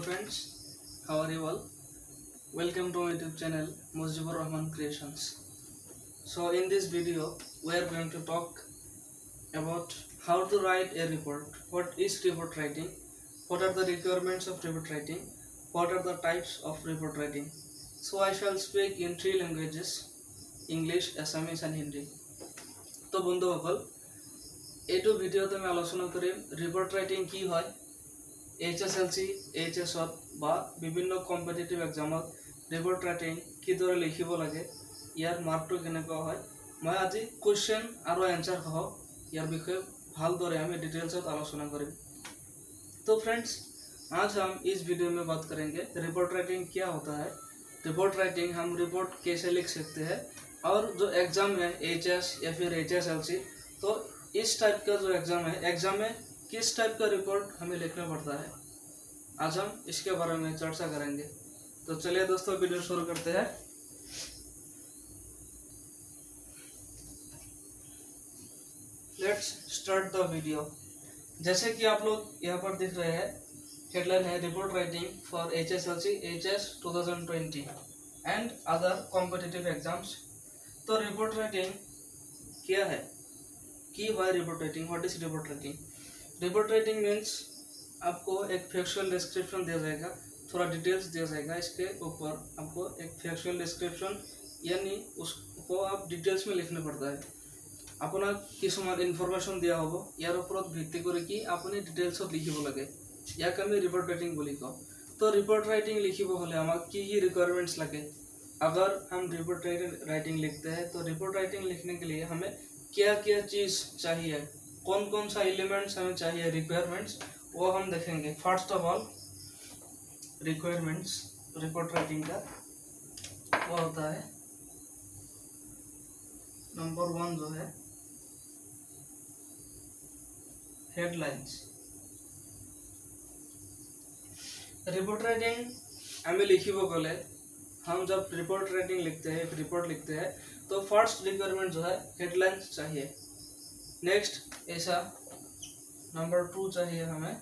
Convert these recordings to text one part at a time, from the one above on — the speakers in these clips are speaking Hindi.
friends, how are you all? Welcome to my YouTube channel Mosjibur Rahman Creations. So in this video we are going to talk about how to write a report. What is report writing? What are the requirements of report writing? What are the types of report writing? So I shall speak in three languages: English, Assamese and Hindi. तो बंधुসকল एटो भिडियोते मैं आलोचना करिम रिपोर्ट राइटिंग की है HSLC, HSOT बा विभिन्न कम्पिटिटिव एग्जामत रिपोर्ट राइटिंग की दरे लिखिब लगे यार मार्कटो केनेका है मैं आजि क्वेश्चन और आंसर सह यार विषय भाल दरे आमी डिटेल्सत आलोचना करिम। तो फ्रेंड्स आज हम इस वीडियो में बात करेंगे रिपोर्ट राइटिंग क्या होता है, रिपोर्ट राइटिंग हम रिपोर्ट कैसे लिख सकते हैं, और जो एग्ज़ाम है HS या फिर HSLC तो इस टाइप का जो एग्ज़ाम में किस टाइप का रिपोर्ट हमें लिखना पड़ता है, आज हम इसके बारे में चर्चा करेंगे। तो चलिए दोस्तों वीडियो शुरू करते हैं। Let's start the video. जैसे कि आप लोग यहाँ पर दिख रहे हैं हेडलाइन है report writing for HSLC, HS 2020 and other competitive exams. तो रिपोर्ट राइटिंग क्या है कि why report writing, what is report writing? Report writing means आपको एक फैक्चुअल डिस्क्रिप्शन दिया जाएगा, थोड़ा डिटेल्स दिया जाएगा, इसके ऊपर आपको एक फैक्चुअल डिस्क्रिप्शन यानी उसको आप डिटेल्स में लिखना पड़ता है। अपना किसुमान इनफरमेशन दिया हो यार ऊपर भित्ति करे कि आपने डिटेल्स लिखिब लगे याक आम रिपोर्ट राइटिंग बोली कौ। तो रिपोर्ट राइटिंग लिखिब हमें आमक की रिक्वायरमेंट्स लगे। अगर हम रिपोर्ट राइटिंग लिखते हैं तो रिपोर्ट राइटिंग लिखने के लिए हमें क्या क्या चीज़ चाहिए, कौन कौन सा एलिमेंट्स हमें चाहिए, रिक्वायरमेंट्स, वो हम देखेंगे। First of all requirements report writing का वो होता है नंबर वन जो है हेडलाइंस। रिपोर्ट राइटिंग हमें लिखिब गले, हम जब रिपोर्ट राइटिंग लिखते हैं, रिपोर्ट लिखते हैं तो फर्स्ट रिक्वायरमेंट जो है हेडलाइंस चाहिए। नेक्स्ट ऐसा नंबर टू चाहिए हमें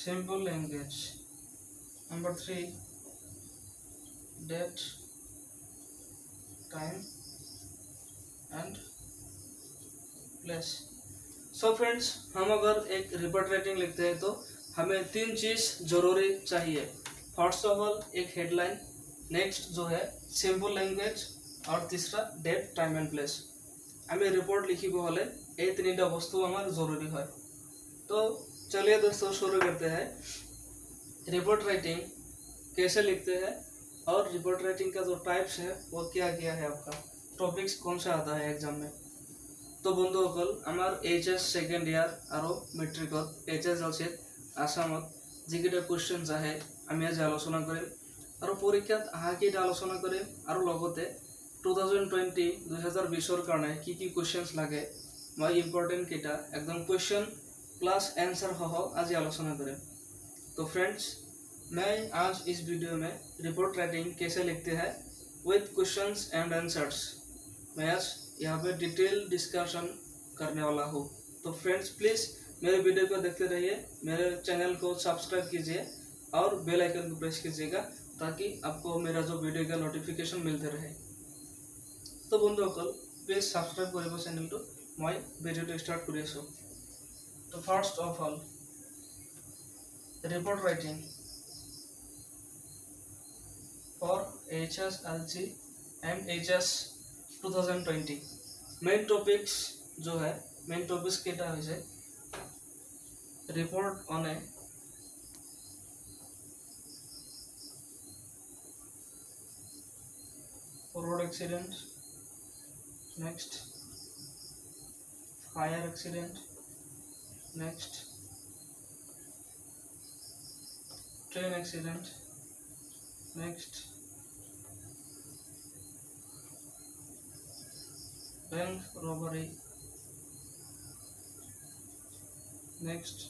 simple language. Number three date time and place. So friends हम अगर एक रिपोर्ट राइटिंग लिखते हैं तो हमें तीन चीज़ ज़रूरी चाहिए। फर्स्ट ऑफ ऑल एक हेडलाइन, नेक्स्ट जो है सिंपल लैंग्वेज और तीसरा डेट टाइम एंड प्लेस। हमें रिपोर्ट लिखिब हमें ये तीनटा वस्तु हमारे जरूरी है। तो चलिए दोस्तों शुरू करते हैं रिपोर्ट राइटिंग कैसे लिखते हैं और रिपोर्ट राइटिंग का जो टाइप्स है वो क्या क्या है, आपका टॉपिक्स कौन सा आता है एग्जाम में। तो बंधुসকল आमार HS सेकेंड इयर और मेट्रिकत HSLC आसामत जिकटा क्वेश्चन आए आम आज आलोचना करिम और परीक्षा अहाँकेट आलोचना करिम और लगते 2020 2020 कारण कि क्वेश्चन लगे मैं इम्पर्टेन्ट कटा एकदम क्वेश्चन प्लस एन्सार सह आज आलोचना करिम। तो फ्रेंड्स मैं आज इस वीडियो में रिपोर्ट राइटिंग कैसे लिखते हैं विथ क्वेश्चन एंड एंसर्स मैं आज यहाँ पे डिटेल डिस्कशन करने वाला हूँ। तो फ्रेंड्स प्लीज़ मेरे वीडियो को देखते रहिए, मेरे चैनल को सब्सक्राइब कीजिए और बेल आइकन को प्रेस कीजिएगा ताकि आपको मेरा जो वीडियो का नोटिफिकेशन मिलते रहे। तो बंधुসকল प्लीज सब्सक्राइब कर चैनल तो मैं वीडियो स्टार्ट कर। तो first of all report writing for HSLC and HS 2020 main topics जो है मेन टॉपिक्स केटा है report on a road accident, next fire accident, next train accident, next bank robbery, next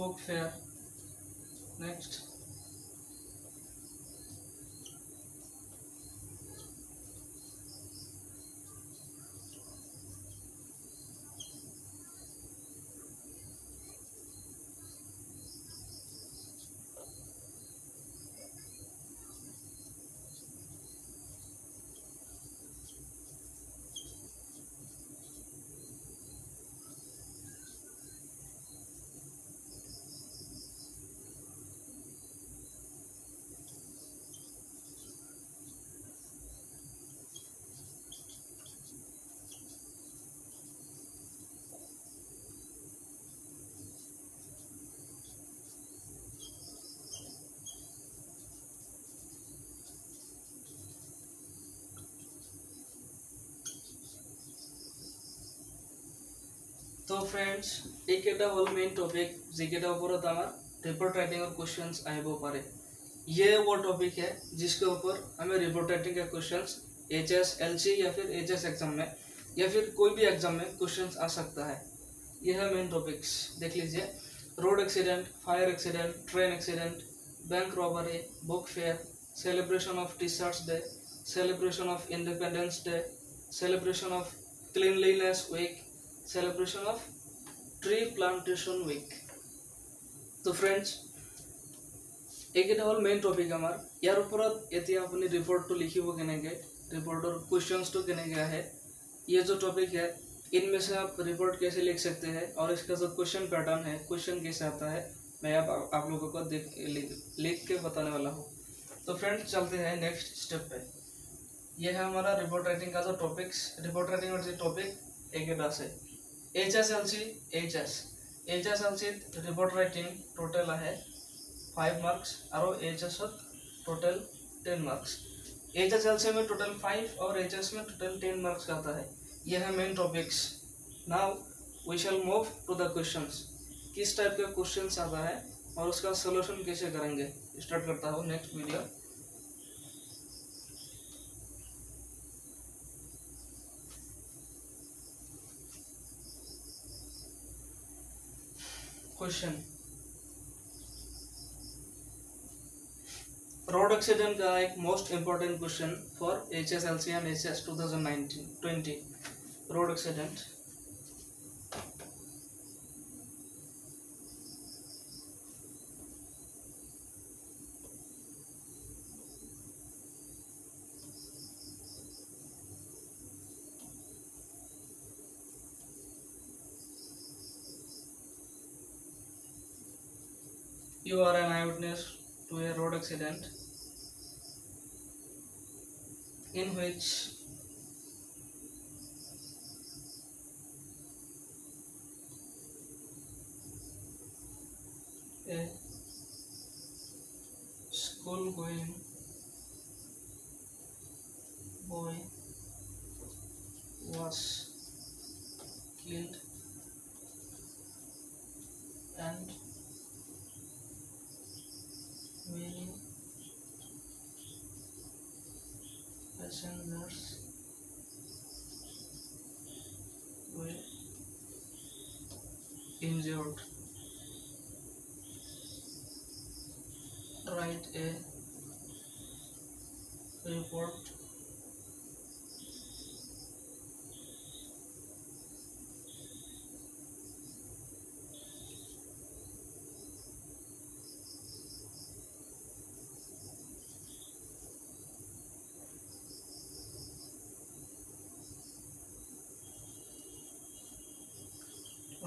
books here. Next. तो फ्रेंड्स एक हल मेन टॉपिक जेकेटा ऊपर रिपोर्ट राइटिंग और क्वेश्चंस आबो पारे। ये वो टॉपिक है जिसके ऊपर हमें रिपोर्ट राइटिंग के क्वेश्चंस HSLC या फिर HS एग्जाम में या फिर कोई भी एग्जाम में क्वेश्चंस आ सकता है। यह है मेन टॉपिक्स, देख लीजिए। Road accident, fire accident, train accident, bank robbery, book fair, celebration of teachers day, celebration of independence day, celebration of cleanliness week, celebration of tree plantation week. तो फ्रेंड्स एक हल मेन टॉपिक आम यार ऊपर अपनी रिपोर्ट तो लिख के रिपोर्टर क्वेश्चंस तो क्या है। ये जो टॉपिक है इनमें से आप रिपोर्ट कैसे लिख सकते हैं और इसका जो क्वेश्चन पैटर्न है, क्वेश्चन कैसे आता है, मैं आप लोगों को लिख के बताने वाला हूँ। तो फ्रेंड्स चलते हैं नेक्स्ट स्टेप पे। यह है हमारा रिपोर्ट राइटिंग का जो टॉपिक्स, रिपोर्ट राइटिंग और जो टॉपिक एक से HSLC रिपोर्ट राइटिंग टोटल है 5 मार्क्स और HS टोटल 10 मार्क्स। HSLC में टोटल 5 और HS में टोटल 10 मार्क्स का आता है। यह है main topics. Now we shall move to the questions. किस टाइप के क्वेश्चंस आता है और उसका सोल्यूशन कैसे करेंगे, स्टार्ट करता हूँ next video. Question road accident का एक most important question for HSLC and HS 2019-20। Road accident You are an eyewitness to a road accident in which a school-going boy was killed and many passengers were injured. Write a report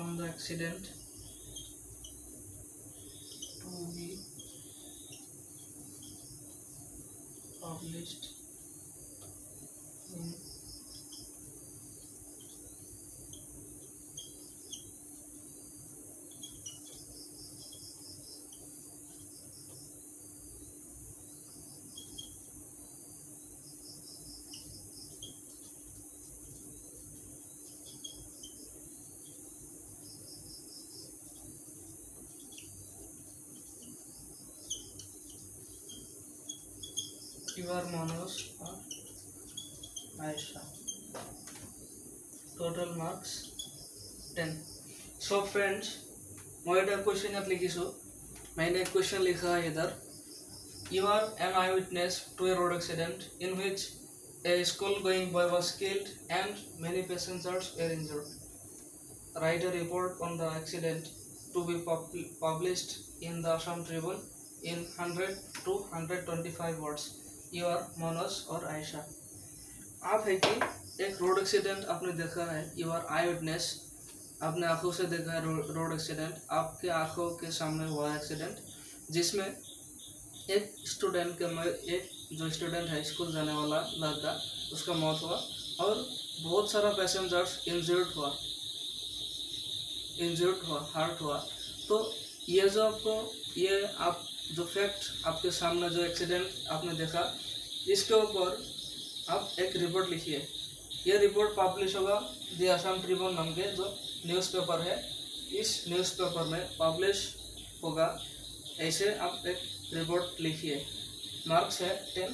on the accident to be published in your Manoj or Aisha. Total marks 10. So friends, मैं इधर क्वेश्चन याद लिखीशो। मैंने एक क्वेश्चन लिखा है इधर, you are an I witness to a road accident in which a school going boy was killed and many passengers were injured. Write a report on the accident to be published in the Assam Tribune in 100 to 125 words. You are Manoj और आयशा। आप है कि एक रोड एक्सीडेंट आपने देखा है, यू आर आई विटनेस, आपने आंखों से देखा है रोड एक्सीडेंट, आपके आंखों के सामने हुआ है एक्सीडेंट, जिसमें एक स्टूडेंट के एक जो स्टूडेंट है स्कूल जाने वाला लड़का, उसका मौत हुआ और बहुत सारा पैसेंजर्स इंजर्ड हुआ, हार्ट हुआ। तो ये जो आपको ये आप जो फैक्ट आपके सामने जो एक्सीडेंट आपने देखा, इसके ऊपर आप एक रिपोर्ट लिखिए। यह रिपोर्ट पब्लिश होगा द असम ट्रिब्यून नाम के जो न्यूज़पेपर है, इस न्यूज़पेपर में पब्लिश होगा। ऐसे आप एक रिपोर्ट लिखिए। मार्क्स है 10,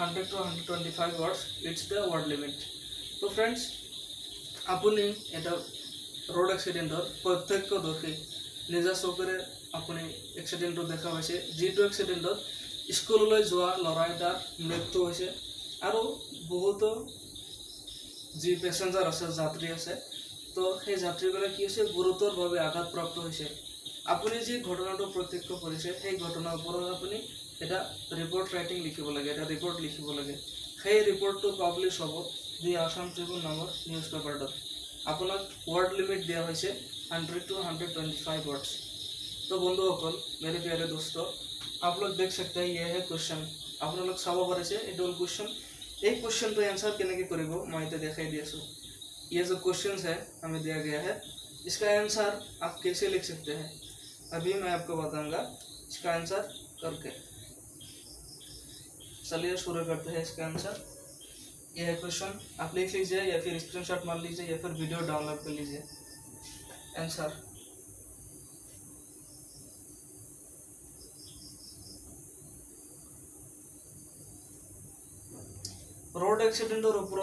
100 to 125 words, it's the word limit. तो फ्रेंड्स अपनी एटा रोड एक्सीडेंटर प्रत्येक दोषी निजा चौकरे अपनी एक्सीडेंट देखा पासी, जीटू एक्सीडेंटत स्कूल जा लड़ाटार मृत्यु है और बहुत जी पेसेंजार आत्री आसे, तो यात्रीगढ़ कि गुरुतर भाव आघात प्राप्त होसे। अपनी जी घटना प्रत्यक्ष करें घटनार ऊपर अपनी एट रिपोर्ट राइटिंग लिख लगे, एट रिपोर्ट लिख लगे। सही रिपोर्ट तो पब्लिश हम दि आसाम ट्रिब्यून नाम न्यूज़पेपर। आपनक वर्ड लिमिट दिया 100 to 125 वर्ड्स। तो बंधुसक मेरे प्यारे दोस्तों, आप लोग देख सकते हैं ये है क्वेश्चन, आप लोग सब पारे एडल क्वेश्चन। एक क्वेश्चन तो एन्सार के मैं इतना देखा दी आसो। ये जो क्वेश्चन है हमें दिया गया है, इसका आंसर आप कैसे लिख सकते हैं अभी मैं आपको बताऊंगा इसका आंसर करके। चलिए शुरू करते हैं इसका आंसर। यह है क्वेश्चन, आप लिख लीजिए या फिर स्क्रीनशॉट मार लीजिए या फिर वीडियो डाउनलोड कर लीजिए। आंसर रोड एक्सिडेंटर ऊपर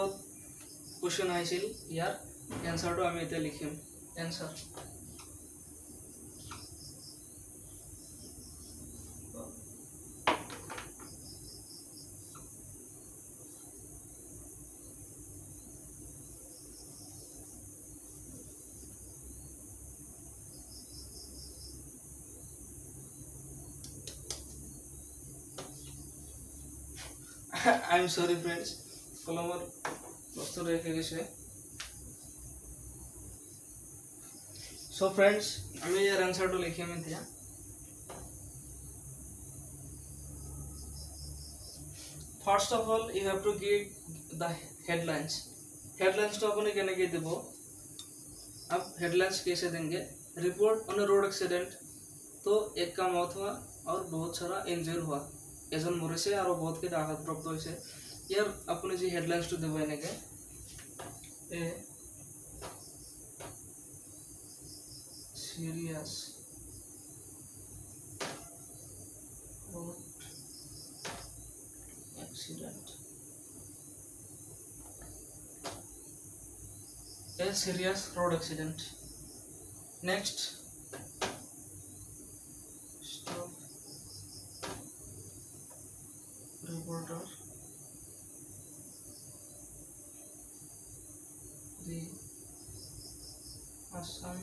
क्वेश्चन आइसिल, यार एन्सार तो आम इतना लिखीम। Answer I am sorry friends, कलम और वस्तु रेखे गए। सो फ्रेंड्स हमें यार आंसर तो लिखे मैं दिया। First of all you have to give the headlines. Headlines तो अपने कहने के देव, आप हेडलाइंस कैसे देंगे? रिपोर्ट ऑन रोड एक्सीडेंट, तो एक का मौत हुआ और बहुत सारा इंजर हुआ, एजन मरीसे और बहुत कई आघात प्राप्त होसे। यार अपनी जी हेडलाइन्स तो देव एने के serious road accident, a serious road accident. Next reporter the Assam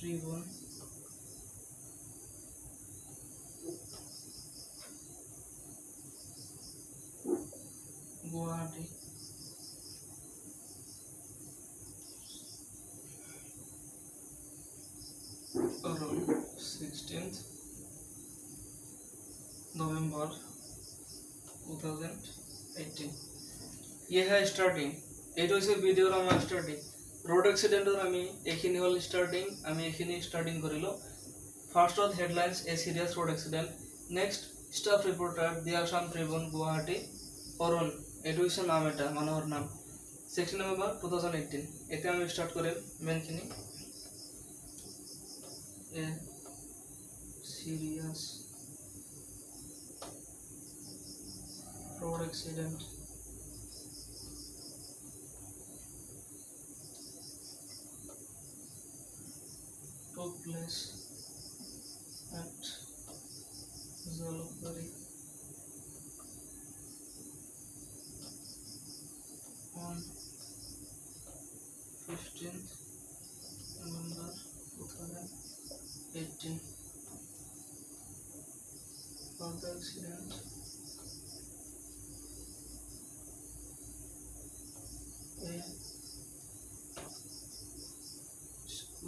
Tribune Guwahati around 16th November 2018। यह है स्टार्टिंग, ये से भिडिओर आम स्टार्टिंग रोड एक्सिडेंटर आम ये हल स्टार्टिंग, ये स्टार्टिंग करिलो। First headlines a serious road accident. Next staff reporter the Assam Tribune Guwahati Arun, ये नाम एट मानुर नाम 6 November 2018। इतना स्टार्ट करम मेनखिनि serious road accident. Took place at Zalukari on 15th November 2018.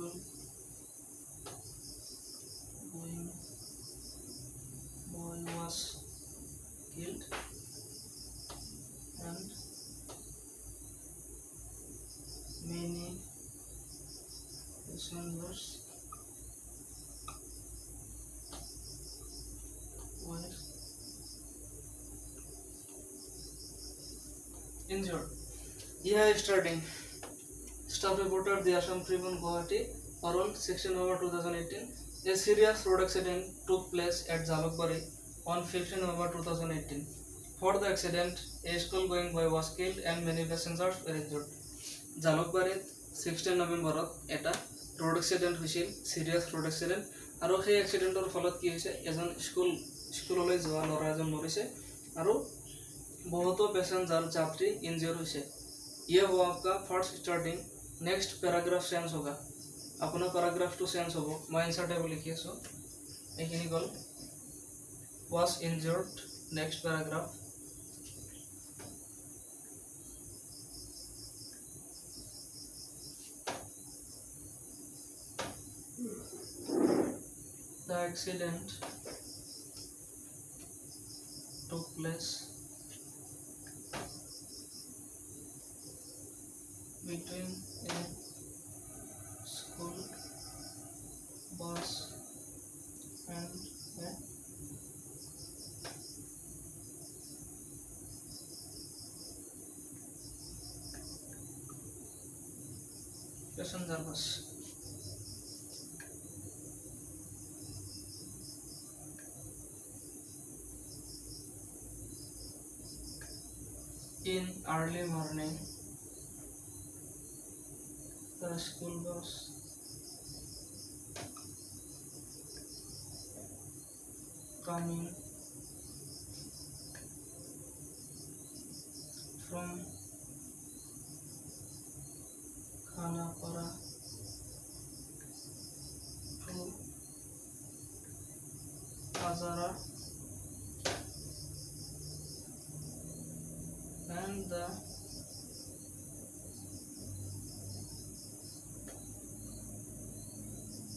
For the accident, a school-going boy was killed and many passengers injured. Here I am starting. Staff reporter, the Assam Tribune, Guwahati, on 16 November 2018. A serious road accident took place at Zalukari on 15 November 2018. For the accident, a school-going boy was killed and many passengers were injured. Zalukari, 16 November, at a road accident, which is serious road accident. आरो ये एक्सीडेंट और फलत की है एजन स्कूल में जो लड़ा एजन मरीसे और बहुत पैसेंजर यात्री इंजर्ड हुए। ये हो आपका first starting. Next paragraph change होगा, अपना पैराग्राफ टू चेंज होगा। मैं इंसर्ट टेबल लिखी सो एखिनि गल was injured. Next paragraph the accident took place between a school bus and a passenger bus. In early morning, the school bus coming from Khanapara to Azara and the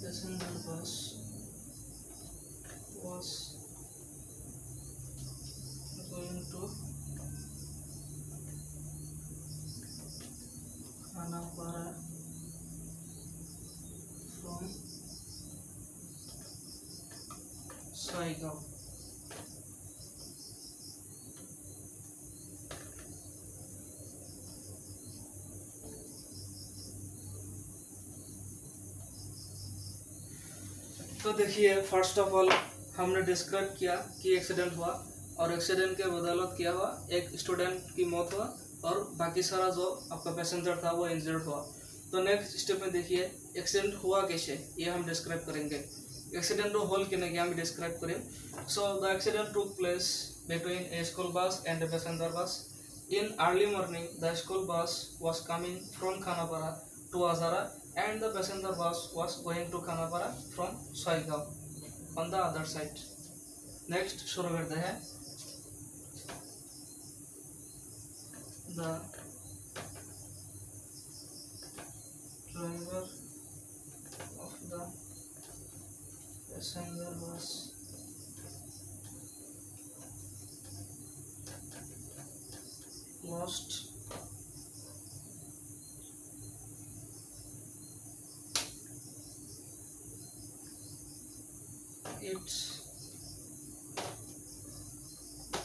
passenger bus was going to Khanapara from Shaygaon. तो देखिए, फर्स्ट ऑफ ऑल हमने डिस्क्राइब किया कि एक्सीडेंट हुआ और एक्सीडेंट के बदौलत क्या हुआ, एक स्टूडेंट की मौत हुआ और बाकी सारा जो आपका पैसेंजर था वो इंजर्ड हुआ। तो नेक्स्ट स्टेप में देखिए एक्सीडेंट हुआ कैसे, ये हम डिस्क्राइब करेंगे। एक्सीडेंट को होल किने हम डिस्क्राइब करें। So the accident took place between a school bus and a passenger bus. In early morning the school bus was coming from Khanapara to Azara and the passenger bus was going to Khanapara from Shaygaon on the other side. Next शुरू करते हैं। The driver of the passenger bus lost its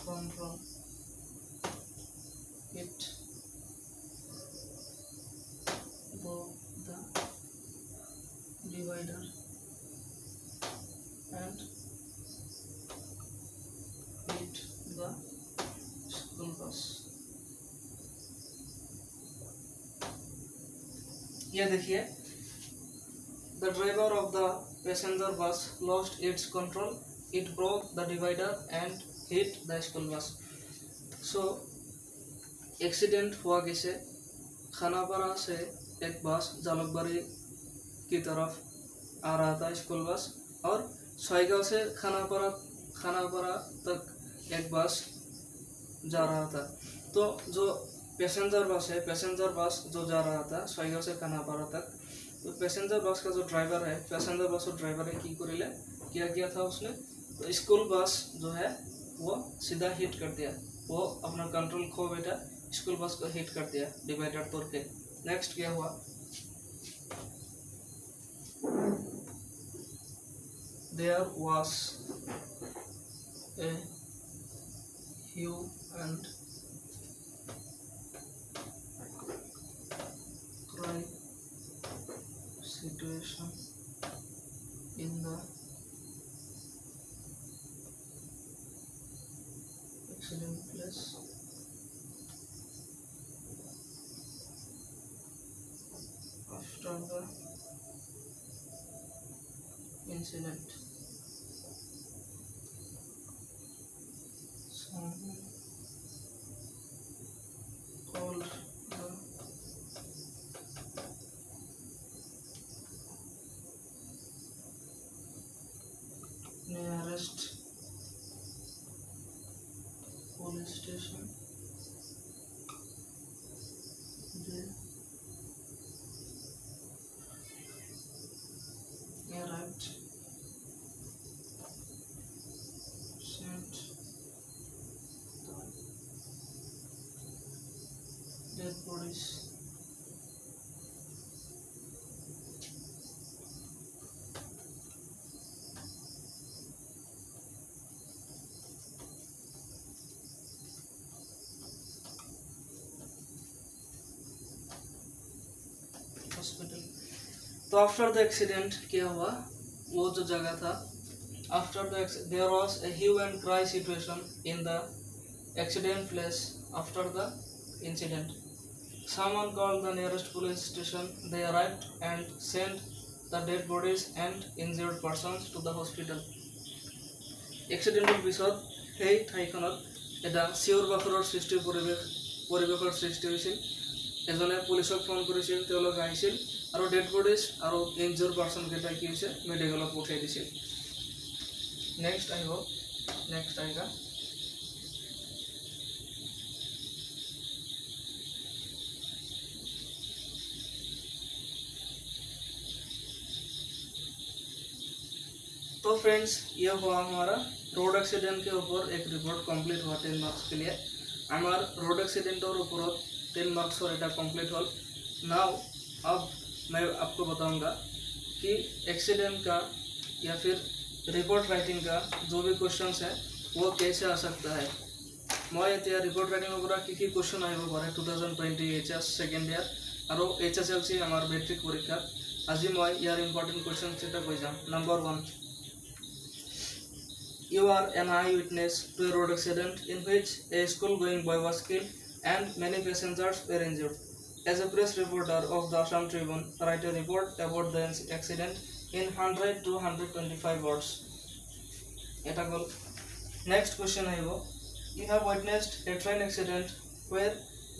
control. It broke the divider and hit the school bus. ये देखिए, The driver of the passenger bus lost its control. It broke the divider and hit the school bus. So accident हुआ कैसे? खानापारा से एक बस जालुकबारी की तरफ आ रहा था स्कूल बस, और शायगांव से खानापारा तक एक बस जा रहा था। तो जो पैसेंजर बस जो जा रहा था शायगांव से खानापारा तक, तो पैसेंजर बस का जो ड्राइवर है, की क्या किया था उसने, तो स्कूल बस जो है वो सीधा हिट कर दिया, वो अपना कंट्रोल खो बैठा, स्कूल बस को हिट कर दिया डिवाइडर तोड़ के। नेक्स्ट क्या हुआ? There was a hue and cry situation in the accident place. After the incident, someone called the nearest police station. They arrived, sent the dead bodies hospital. तो आफ्टर द एक्सीडेंट क्या हुआ? वो जो जगह था, after the there was a hue and cry situation in the accident place after the incident. Someone called the nearest police station, they arrived and sent the dead bodies and injured persons to the hospital. एक्सीडेंटर পিছত সেই ঠাইখনত এটা চিঞৰ বাখৰৰ সৃষ্টি পৰিৱেশৰ সৃষ্টি হৈছিল। एजने पुलिस फोन कर डेड बॉडीज और इंजर्ड पर्सन क्या कि मेडिकल पठिया दी। नेक्स्ट आएगा तो फ्रेंड्स ये हुआ हमारा रोड एक्सीडेंट के ऊपर एक रिपोर्ट कंप्लीट हुआ 10 मार्क्स के लिए। हमार रोड एक्सीडेंटर ऊपर 10 मार्क्स और एटा कंप्लीट हल। नाउ अब मैं आपको बताऊंगा कि एक्सीडेंट का या फिर रिपोर्ट राइटिंग का जो भी क्वेश्चंस है वो कैसे आ सकता है। मैं इतना रिपोर्ट राइटिंग की क्वेश्चन आगे पड़े 2020 HS सेकेंड इयर और HSLC आमार मेट्रिक परीक्षा। आज मैं यार इम्पर्टेन्ट क्वेश्चन से कै जाम। Number 1, you are an I witness to a road accident in which a school going boy was killed and many passengers were injured. As a press reporter of the Assam Tribune, write a report about the accident in 100 to 125 words. Next question I have. You have witnessed a train accident where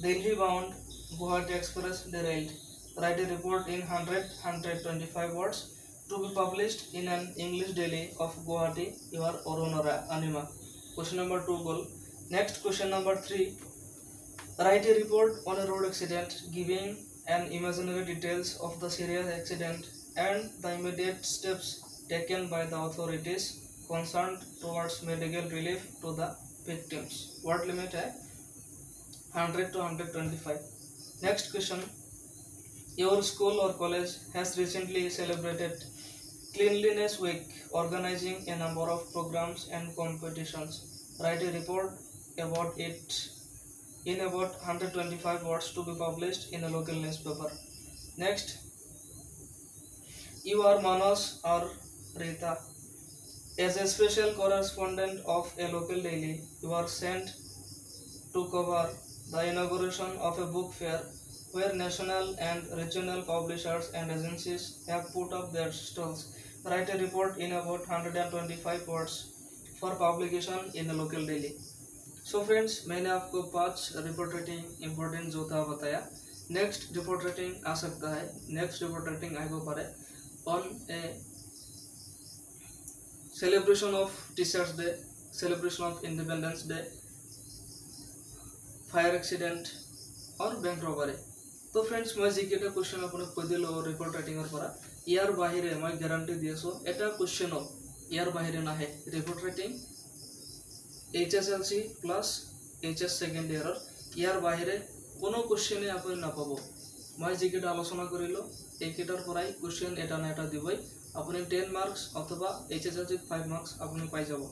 Delhi-bound Guwahati Express derailed. Write a report in 100-125 words to be published in an English daily of Guwahati. You are Orunora Anima. Question number 2. Next question number 3. Write a report on a road accident giving an imaginary details of the serious accident and the immediate steps taken by the authorities concerned towards medical relief to the victims. Word limit hai 100 to 125. Next question. Your school or college has recently celebrated Cleanliness Week, organizing a number of programs and competitions. Write a report about it in about 125 words to be published in a local newspaper. Next, you are Manas or Rita. As a special correspondent of a local daily, you are sent to cover the inauguration of a book fair where national and regional publishers and agencies have put up their stalls. Write a report in about 125 words for publication in a local daily. So friends, मैंने आपको 5 रिपोर्ट रेटिंग इम्पोर्टेंट जो था बताया. नेक्स्ट रिपोर्ट रेटिंग आ सकता है. नेक्स्ट रिपोर्ट रेटिंग आगे पड़े on a celebration of teachers day, celebration of independence day, fire accident और बैंक रॉबरी. तो फ्रेंड्स मैं जीके क्वेश्चन आपको दिल रिपोर्ट रेटिंग पड़ा. यार बाहर मैं ग्यारंटी दी आसो एटा क्वेश्चन यार बाहर नाहे. Report writing HSLC plus HS second year यार बाहरे कोनो क्वेश्चन आपने ना पाबो. मैं जीकेटा आलोचना करिलो एकटार पराई क्वेश्चन एटा ना एटा दिबई. आपने 10 मार्क्स अथवा HSLC 5 मार्क्स आपने पाई जाबो.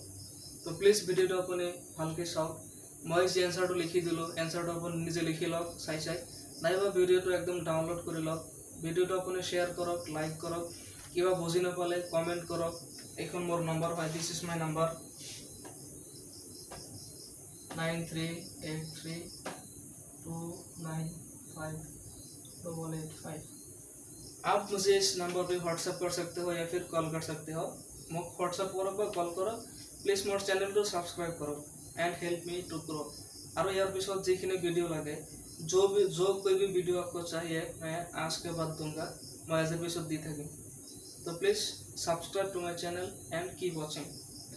तो प्लीज भिडियो आपने भालके चाओ. मैं जे आंसर लिखी दिलो आंसर आपने निजे लिखी लक चाई चाई नाइबा भिडियो एकदम डाउनलोड कर लक. भिडियो आपने शेयर करक, लाइक करक, किबा बुझि ना पाले कमेंट करक. एखन मोर नम्बर भाई, दिस इज माय नम्बर 9383295885. आप मुझे इस नंबर पे व्हाट्सएप कर सकते हो या फिर कॉल कर सकते हो. मैं व्हाट्सएप करो पर कॉल करो. प्लीज मोर चैनल को सब्सक्राइब करो and help me to grow. और यार पिछले जिखने वीडियो लगे जो कोई भी वीडियो आपको चाहिए मैं आज के बाद दूंगा. मैं ऐसे एपिसोड दी थी. तो please subscribe to my channel and keep watching.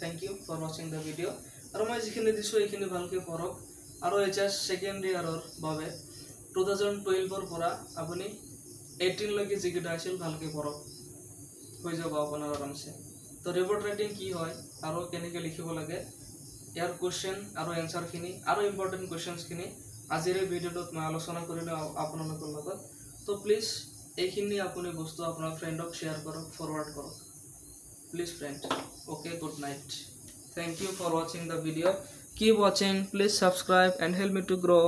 Thank you for watching the video. और मैं जीखे दी ये भल्के पढ़क. और HS सेकेंड इयर 2012 पर अपनी 18 लग जीकेट आल भल्के पढ़क हो जाब अपना आराम से. तो रिपोर्ट राइटिंग की है और के लिख लगे यार क्वेश्चन और एन्सार खिनी और इम्पोर्टेन्ट क्वेश्चन खिनी आज भिडिओत मैं आलोचना करूँ अपना. तो प्लीज ये अपनी बस्तु अपना फ्रेंडक शेयर करक, फॉरवर्ड करक please friend. Okay, good night. Thank you for watching the video. Keep watching. Please subscribe and help me to grow.